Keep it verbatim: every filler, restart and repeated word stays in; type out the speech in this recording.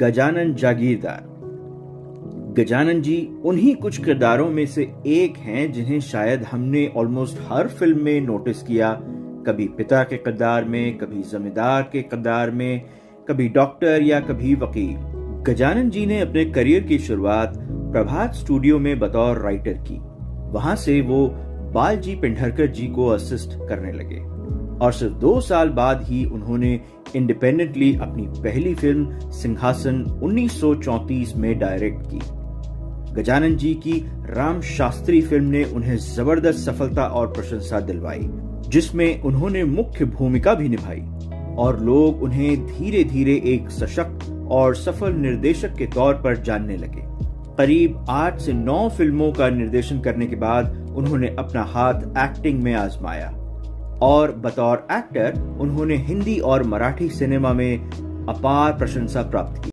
गजानन जागीरदार। गजानन जी उन्हीं कुछ किरदारों में से एक हैं जिन्हें शायद हमने ऑलमोस्ट हर फिल्म में नोटिस किया, कभी पिता के किरदार में, कभी जमींदार के किरदार में, कभी डॉक्टर या कभी वकील। गजानन जी ने अपने करियर की शुरुआत प्रभात स्टूडियो में बतौर राइटर की। वहां से वो बालजी पिंढरकर जी को असिस्ट करने लगे और सिर्फ दो साल बाद ही उन्होंने इंडिपेंडेंटली अपनी पहली फिल्म सिंहासन उन्नीस सौ चौंतीस में डायरेक्ट की। गजानन जी की राम शास्त्री फिल्म ने उन्हें जबरदस्त सफलता और प्रशंसा दिलवाई, जिसमें उन्होंने मुख्य भूमिका भी निभाई और लोग उन्हें धीरे धीरे एक सशक्त और सफल निर्देशक के तौर पर जानने लगे। करीब आठ से नौ फिल्मों का निर्देशन करने के बाद उन्होंने अपना हाथ एक्टिंग में आजमाया और बतौर एक्टर उन्होंने हिंदी और मराठी सिनेमा में अपार प्रशंसा प्राप्त की।